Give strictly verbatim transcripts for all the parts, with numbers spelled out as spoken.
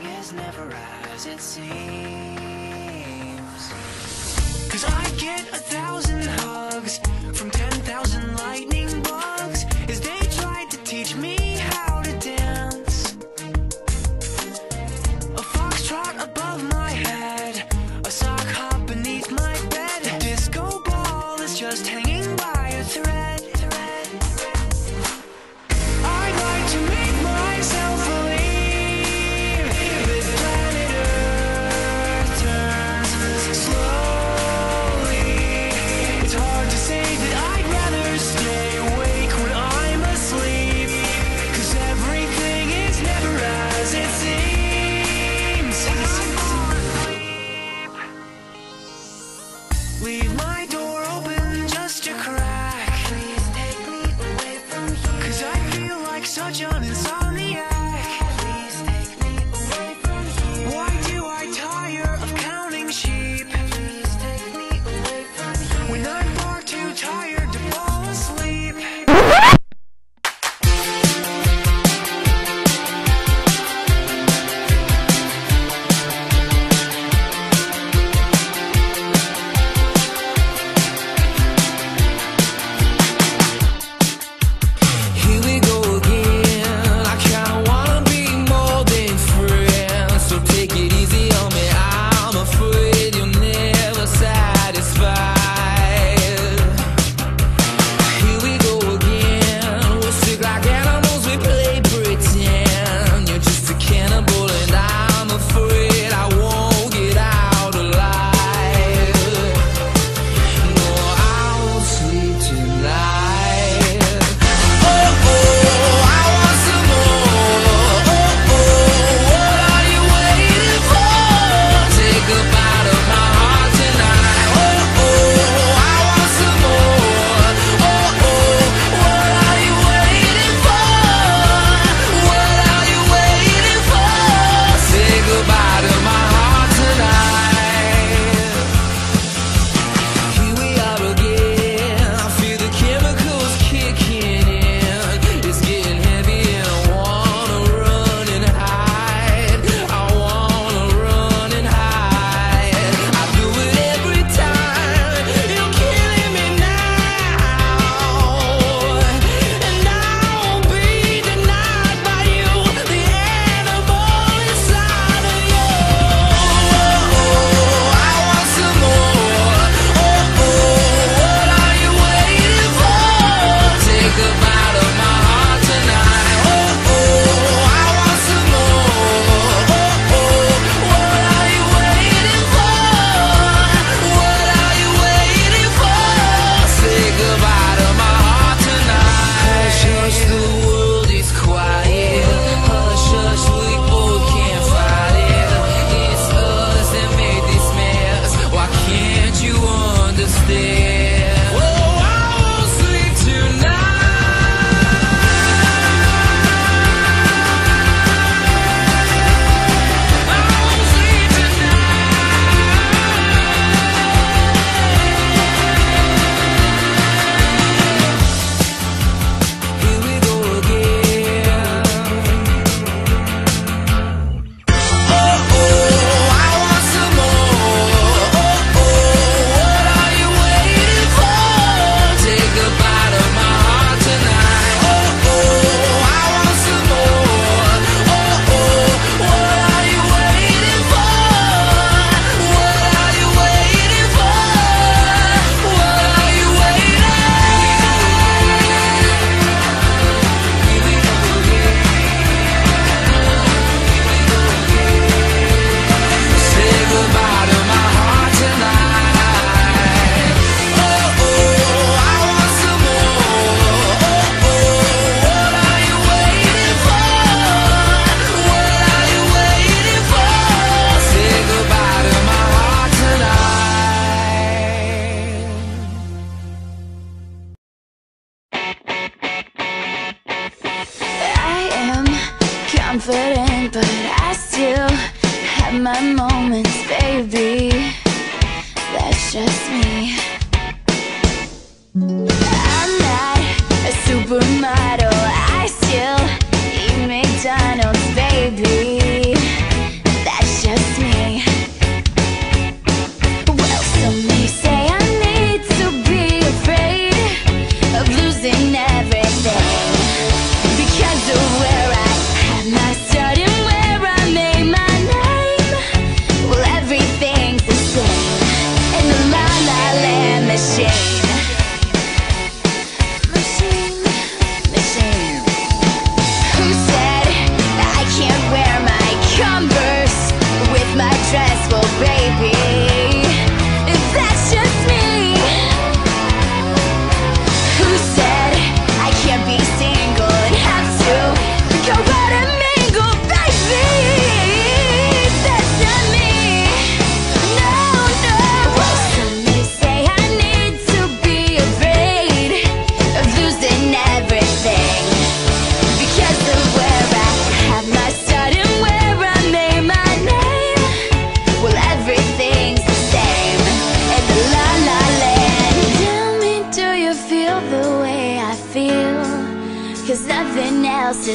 everything is never as it seems. 'Cause I get a thousand hugs from ten thousand lightning bugs as they tried to teach me how to dance. A foxtrot above my head, a sock hop beneath my bed, a disco ball is just hanging by a thread. Leave my door open just a crack. Please take me away from here, 'cause I feel like such an insomniac. Please take me away from here. Why do I tire of counting sheep? Please take me away from here. When I'm far too tired to fall asleep. Confident, but I still have my moments, baby. That's just me. I'm not a supermodel. I still eat McDonald's, baby.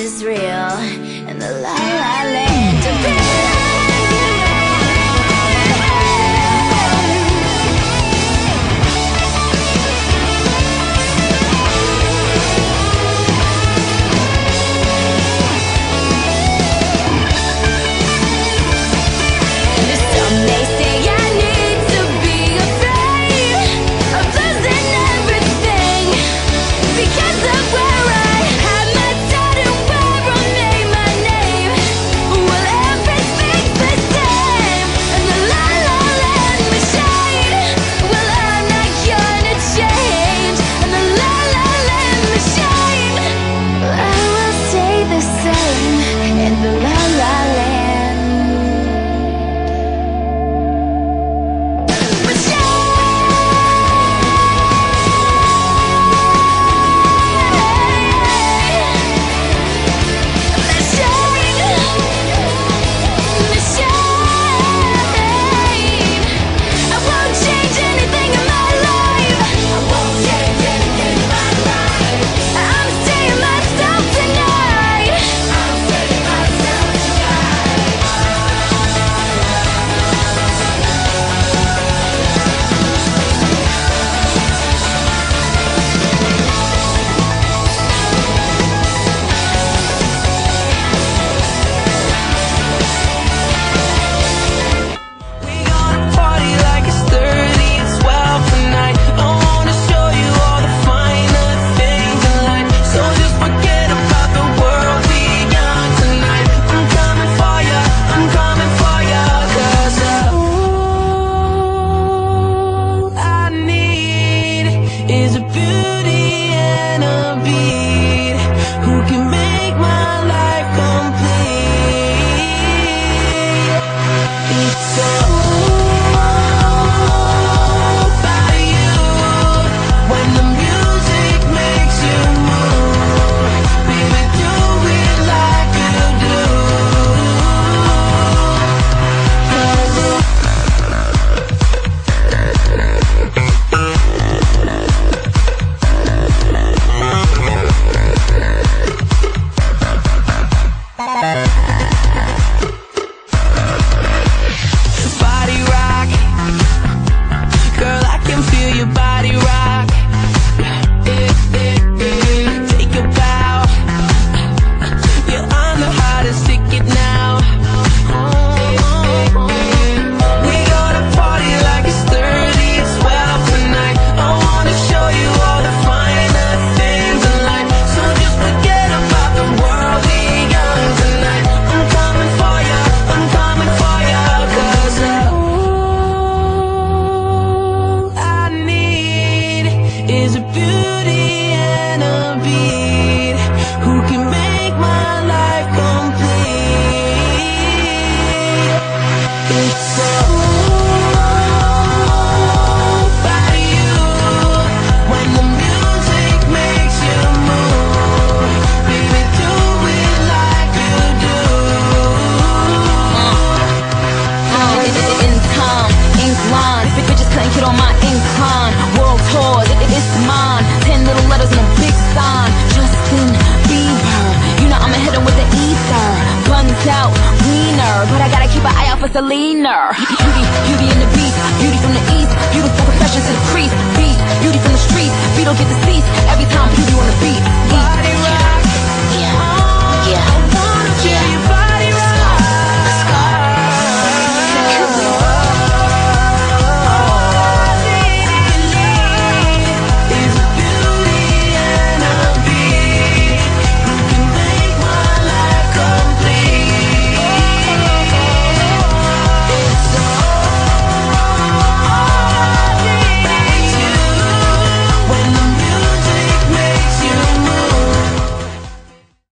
is real, and the la la land of it. Selena, beauty, beauty and the beast, beauty from the east, beautiful confessions to the crease, beat, beauty from the streets, beat don't get deceased every time beauty on the beat.